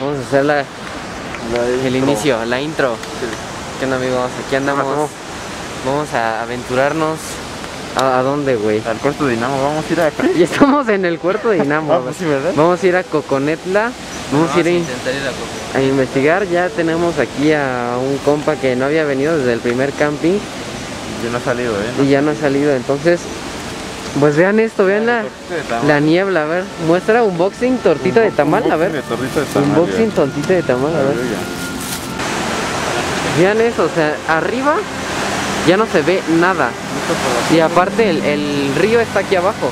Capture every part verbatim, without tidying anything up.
Vamos a hacer la, la el inicio, la intro. Sí. ¿Qué onda, amigos? Aquí andamos. Vamos, vamos a aventurarnos. ¿A, a dónde, güey? Al Cuarto Dinamo. Vamos a ir a... Ya estamos en el Cuarto Dinamo. Ah, pues sí, ¿verdad? Vamos a ir a Coconetla. Vamos, vamos a ir, a, in... ir a, a investigar. Ya tenemos aquí a un compa que no había venido desde el primer camping. Ya no ha salido, ¿eh? No, y ya no ha salido, entonces... Pues vean esto, vean la, la niebla, a ver, muestra unboxing tortita de tamal, a ver. Unboxing tortita de tamal, a ver. Vean eso, o sea, arriba ya no se ve nada. Y aparte el, el río está aquí abajo.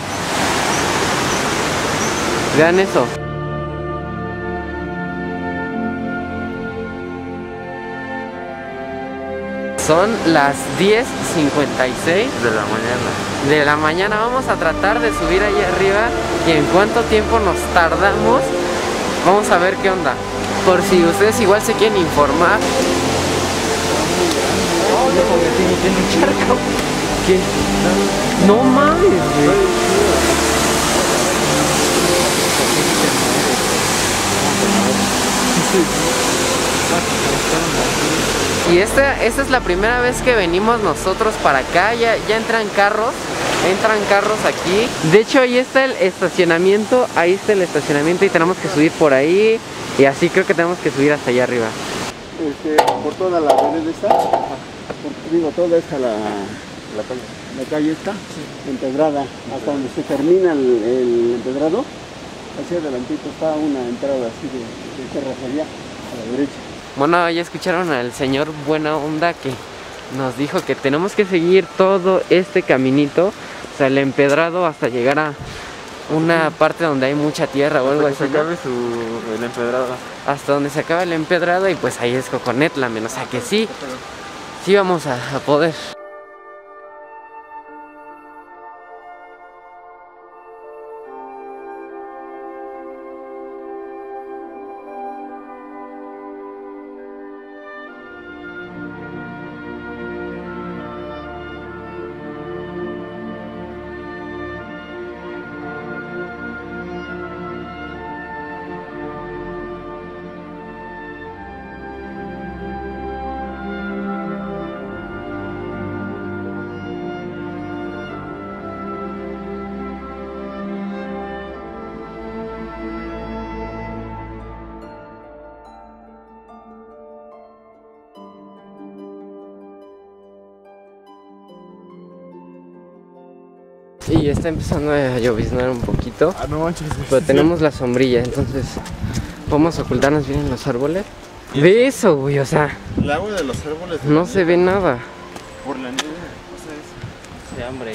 Vean eso. Son las diez cincuenta y seis de la mañana. De la mañana vamos a tratar de subir ahí arriba y en cuánto tiempo nos tardamos. Vamos a ver qué onda. Por si ustedes igual se quieren informar. ¿Qué? No mames, güey. Y esta, esta es la primera vez que venimos nosotros para acá. Ya, ya entran carros, entran carros aquí. De hecho, ahí está el estacionamiento, ahí está el estacionamiento y tenemos que subir por ahí. Y así creo que tenemos que subir hasta allá arriba. Este, por toda la avenida esta, por, digo, toda esta la, la, calle. la calle esta, sí. Empedrada, hasta donde se termina el, el empedrado, hacia adelantito está una entrada así de, de terracería a la derecha. Bueno, ya escucharon al señor Buena Onda que nos dijo que tenemos que seguir todo este caminito, o sea, el empedrado hasta llegar a una parte donde hay mucha tierra o algo así. Hasta donde se acabe su, el empedrado. Hasta donde se acaba el empedrado y pues ahí es Coconetla, menos a que sí, sí vamos a, a poder. Y está empezando a lloviznar un poquito, ah, no manches, pero tenemos la sombrilla, entonces podemos ocultarnos bien en los árboles. Ve eso, güey, o sea, el agua de los árboles no se ve nada. Por la nieve, o sea, es de hambre.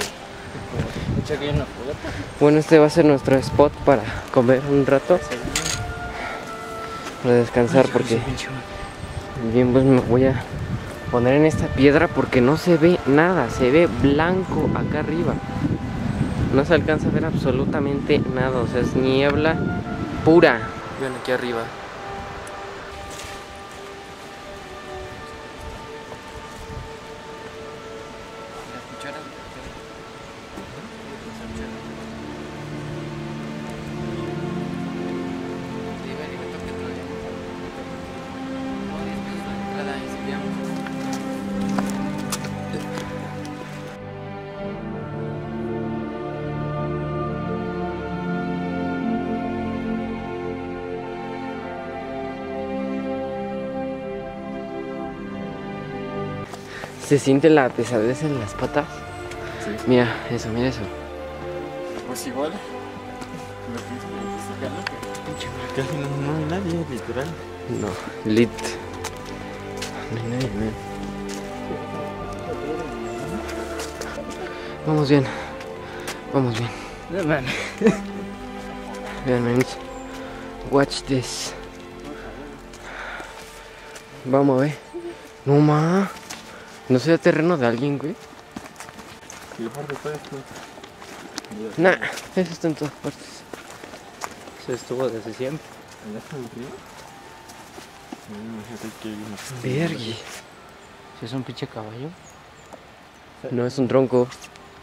Bueno, este va a ser nuestro spot para comer un rato, para descansar, porque bien, pues me voy a poner en esta piedra porque no se ve nada, se ve blanco acá arriba. No se alcanza a ver absolutamente nada, o sea, es niebla pura. Vean aquí arriba. ¿Se siente la pesadez en las patas? Sí. Mira eso, mira eso. Pues igual. Casi no, no hay nadie, literal. No, lit. No hay nadie, man. Vamos bien. Vamos bien. No, man. Vean, man. Watch this. Vamos a ver. No más. ¿No será terreno de alguien, güey? Sí, aparte todo esto. Nah, eso está en todas partes. Eso estuvo desde siempre. ¿Allá está el río? Imagínate que hay una... Vergui. ¿Si es un pinche caballo? Sí. No, es un tronco.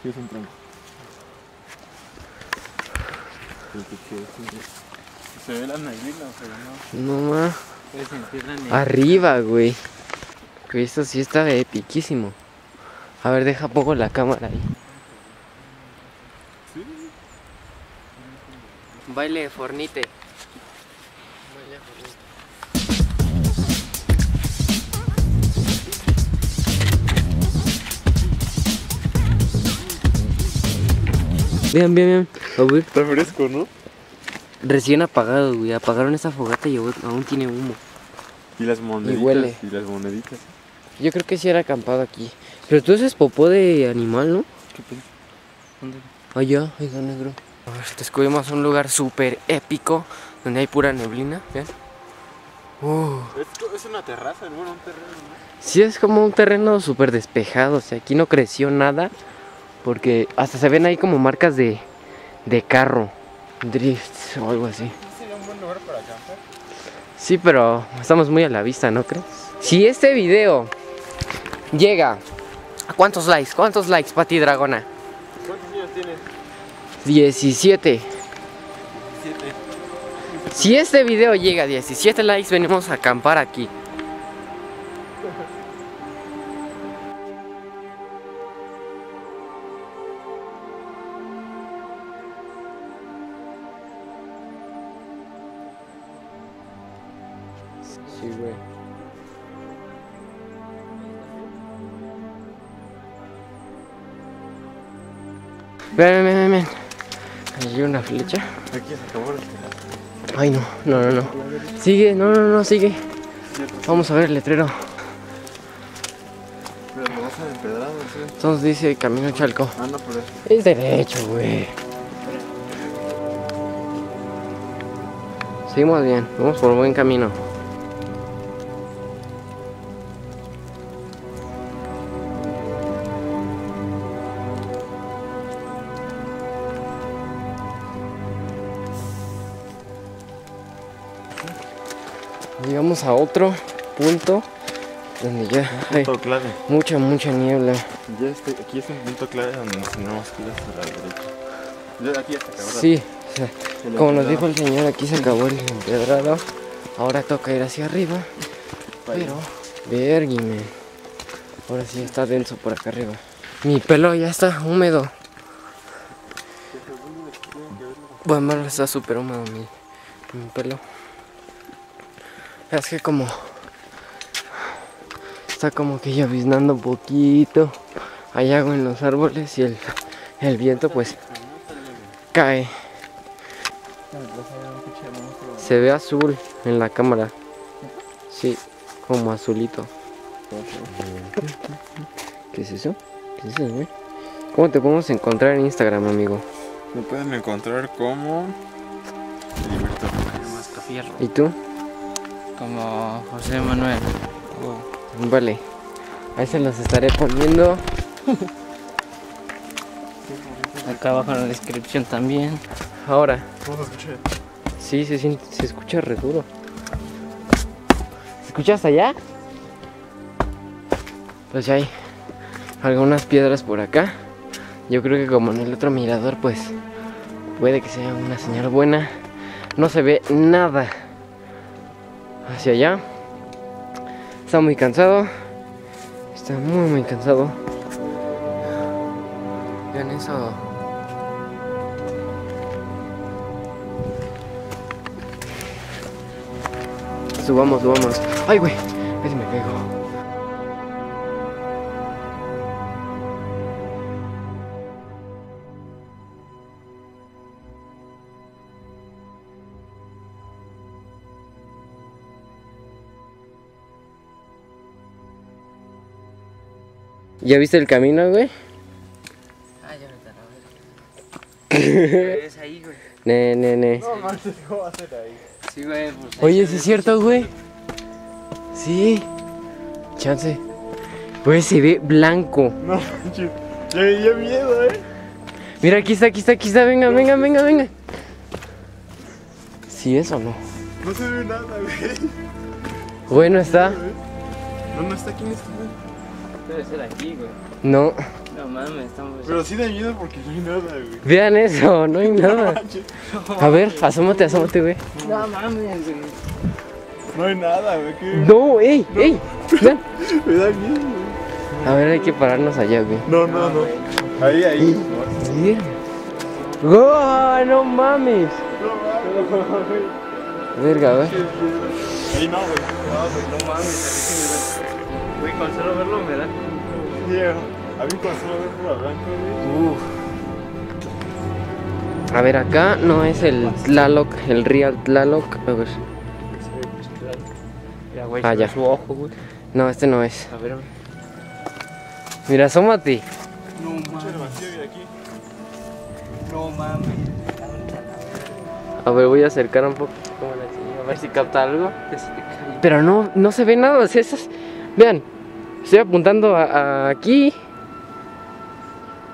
Sí, es un tronco. Se ve la neblina, pero no. No más. Puedes sentir la neblina. Arriba, güey. Que esto sí está de epiquísimo. A ver, deja poco la cámara ahí. Sí. Baile de Fornite. Vean, vean, vean. Está fresco, ¿no? Recién apagado, güey. Apagaron esa fogata y aún tiene humo. Y las moneditas. Y huele. Y las moneditas. Yo creo que sí era acampado aquí. Pero tú haces popó de animal, ¿no? ¿Qué pedo? ¿Dónde? Allá, ahí está negro. A ver, descubrimos un lugar súper épico donde hay pura neblina. Vean. Uh. Es, es una terraza, ¿no? Bueno, un terreno, ¿no? Sí, es como un terreno súper despejado. O sea, aquí no creció nada. Porque hasta se ven ahí como marcas de, de carro, drifts o algo así. ¿Sería un buen lugar para acampar? Sí, pero estamos muy a la vista, ¿no crees? Si este video llega a cuántos likes, cuántos likes, Pati Dragona. ¿Cuántos años tienes? diecisiete. diecisiete. Si este video llega a diecisiete likes, venimos a acampar aquí. Sí, güey. Ven, ven, ven, ven. Hay una flecha. Aquí se acabó el... Ay, no, no, no, no. Sigue, no, no, no, sigue. Vamos a ver el letrero. Pero me vas a empedrado, ¿sí? Entonces dice Camino Chalco. Anda por eso. Es derecho, güey. Seguimos bien, vamos por buen camino. Llegamos a otro punto donde ya hay clave. mucha, mucha niebla. Ya este, aquí es un punto clave donde nos tenemos que ir a la derecha. Ya aquí ya se acabó. Sí, o sea, como empedrado. Nos dijo el señor, aquí se acabó el empedrado. Ahora toca ir hacia arriba. Pero, verguime. Ahora sí está denso por acá arriba. Mi pelo ya está húmedo. Bueno, está súper húmedo mi, mi pelo. Es que como está como que lloviznando un poquito, hay agua en los árboles y el, el viento pues cae. Se ve azul en la cámara. Sí, como azulito. ¿Qué es eso? ¿Qué es eso, güey? ¿Cómo te podemos encontrar en Instagram, amigo? Me pueden encontrar como... ¿Y tú? Como José Manuel. Oh. Vale, ahí se los estaré poniendo. Acá abajo en la descripción también. Ahora. ¿Cómo se escucha? Sí, se, se escucha re duro. ¿Se escucha hasta allá? Pues ya hay algunas piedras por acá. Yo creo que como en el otro mirador, pues puede que sea una señal buena. No se ve nada. Hacia allá. Está muy cansado. Está muy muy cansado. Vean eso. Subamos, subamos. Ay, güey. Casi me pego. ¿Ya viste el camino, güey? Ah, ya me está la verga. ¿Es ahí, güey? Ne, ne, ne. No manches, ¿cómo va a ser ahí? Sí, güey. Pues, oye, ¿sí es cierto, güey? Sí. Chance. Güey, se ve blanco. No manches. Ya me dio miedo, eh. Mira, aquí está, aquí está, aquí está. Venga, venga, venga, venga. ¿Sí es o no? No se ve nada, güey. Güey, no está. No, no está aquí, no está. Debe ser aquí, güey. No. No mames, estamos... Pero sí da miedo porque no hay nada, güey. Vean eso, no hay nada. A ver, asómate, asómate, güey. No mames, güey. No hay nada, güey. ¿Qué? No, ey, no. ey. Vean. Me da miedo, güey. A ver, hay que pararnos allá, güey. No, no, no. no. Ahí, ahí. ¿Sí? ¡Oh, no mames! No mames. Verga, güey. Ahí no, güey. No, güey, no mames. Güey, con solo verlo me da. Yeah. A mí pasó la blanca, güey. Uf. A ver, acá no es el Tláloc, el real Tláloc. A ver. Mira, güey, ah, ya. Su ojo, güey. No, este no es. A ver. Mira, asómate. No mames. Aquí. No mames. A ver, voy a acercar un poco. A ver si capta algo. Pero no, no se ve nada. Es esas. Vean, estoy apuntando a, a aquí.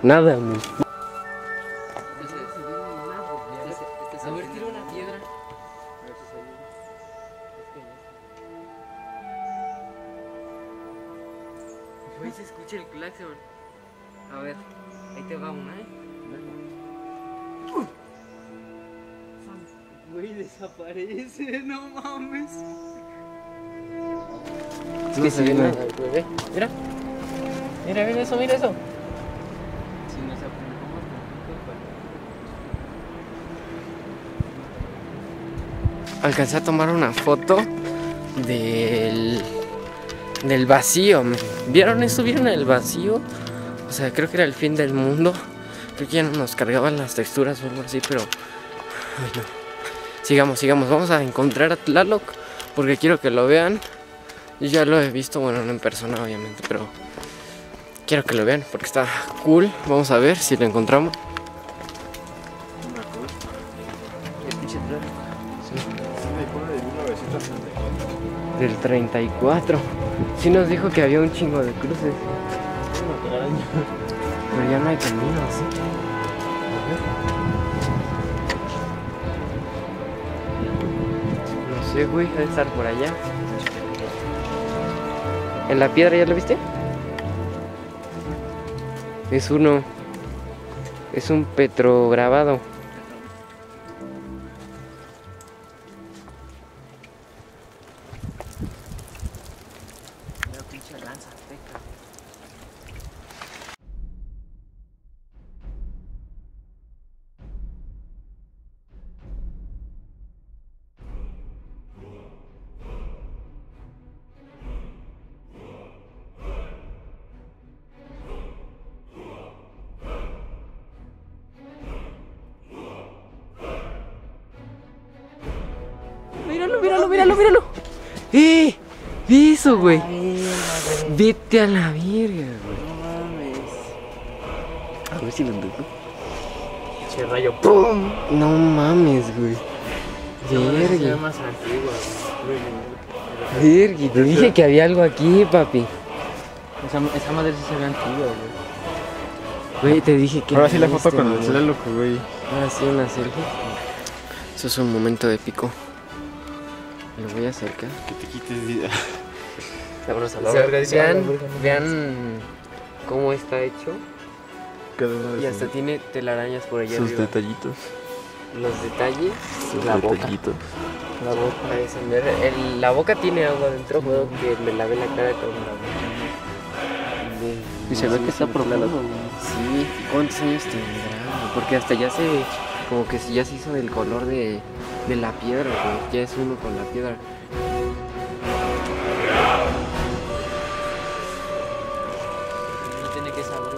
Nada, man. A ver, tira una piedra. Güey, se escucha el claxon. A ver, ahí te va una, eh. Güey, desaparece, no mames. Es que se ve nada, güey. Mira, mira, mira eso, mira eso. Alcancé a tomar una foto del, del vacío. ¿Vieron eso? ¿Vieron el vacío? O sea, creo que era el fin del mundo. Creo que ya no nos cargaban las texturas o algo así, pero... Ay, no. Sigamos, sigamos. Vamos a encontrar a Tláloc porque quiero que lo vean. Yo ya lo he visto, bueno, no en persona, obviamente, pero... Quiero que lo vean porque está cool. Vamos a ver si lo encontramos. Del treinta y cuatro. Sí nos dijo que había un chingo de cruces. Pero ya no hay camino, ¿sí? No sé, güey, debe estar por allá. ¿En la piedra ya lo viste? Es uno. Es un petrograbado. Míralo, míralo, míralo, míralo. ¡Eh! ¡Ve eso, güey! Vete a la verga, güey. No mames. A ver si lo toco. Che rayo, ¡pum! No mames, güey. Verga. Verga, te dije que había algo aquí, papi. Esa, esa madre sí se ve antigua, güey. Güey, te dije que. Ahora sí la foto con el Tláloc, güey. Ahora sí una selfie. Eso es un momento épico. Lo voy a acercar. Que te quites vida. Vámonos a la verga. Vean, vean cómo está hecho. Y hasta tiene telarañas por allá arriba. Sus detallitos. Los detalles. La boca. La boca. La boca tiene agua adentro. Puedo que me lave la cara con la boca. Y se ve que está profundo. Sí. ¿Cuántos años tendrá? Porque hasta ya se... Como que ya se hizo del color de... De la piedra, güey. Ya es uno con la piedra. No tiene que saberlo,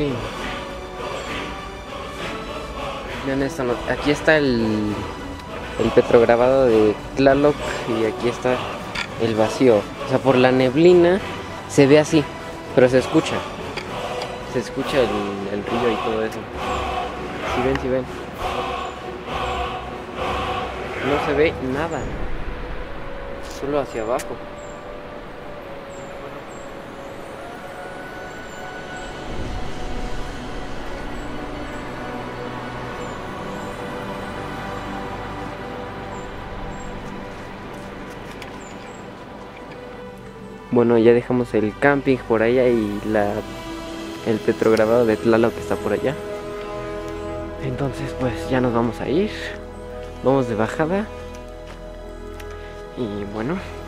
green. Vean esta nota. Aquí está el, el petrograbado de Tláloc y aquí está el vacío. O sea, por la neblina se ve así, pero se escucha. Se escucha el, el río y todo eso. Si ven, si ven. No se ve nada. Solo hacia abajo. Bueno, ya dejamos el camping por allá y la, el petrograbado de Tláloc que está por allá. Entonces pues ya nos vamos a ir. Vamos de bajada. Y bueno...